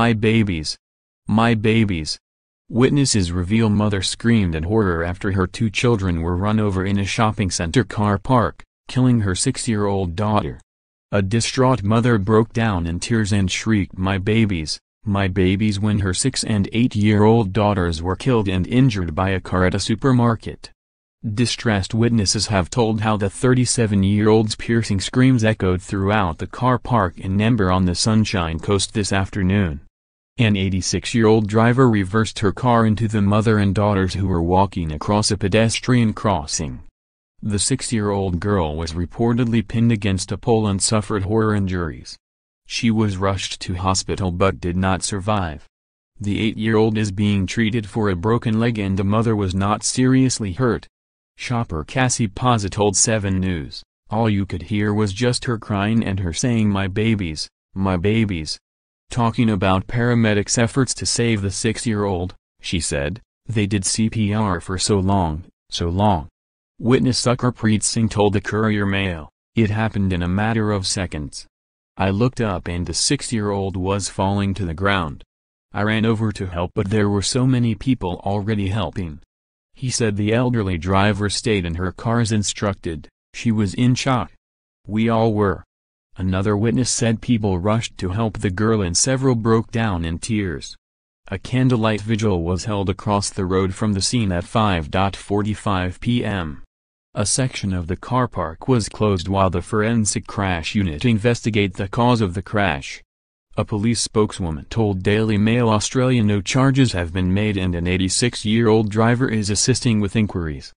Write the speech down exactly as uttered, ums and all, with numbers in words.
My babies. My babies. Witnesses reveal mother screamed in horror after her two children were run over in a shopping center car park, killing her six-year-old daughter. A distraught mother broke down in tears and shrieked, "My babies, my babies," when her six- and eight-year-old daughters were killed and injured by a car at a supermarket. Distressed witnesses have told how the thirty-seven-year-old's piercing screams echoed throughout the car park in Nambour on the Sunshine Coast this afternoon. An eighty-six-year-old driver reversed her car into the mother and daughters who were walking across a pedestrian crossing. The six-year-old girl was reportedly pinned against a pole and suffered horror injuries. She was rushed to hospital but did not survive. The eight-year-old is being treated for a broken leg and the mother was not seriously hurt. Shopper Cassie Pazitold, seven News, "All you could hear was just her crying and her saying, 'My babies, my babies.'" Talking about paramedics' efforts to save the six-year-old, she said, "They did C P R for so long, so long." Witness Sukarpreet Singh told the Courier Mail, "It happened in a matter of seconds. I looked up and the six-year-old was falling to the ground. I ran over to help but there were so many people already helping." He said the elderly driver stayed in her car as instructed. "She was in shock. We all were." Another witness said people rushed to help the girl and several broke down in tears. A candlelight vigil was held across the road from the scene at five forty-five p m A section of the car park was closed while the forensic crash unit investigates the cause of the crash. A police spokeswoman told Daily Mail Australia no charges have been made and an eighty-six-year-old driver is assisting with inquiries.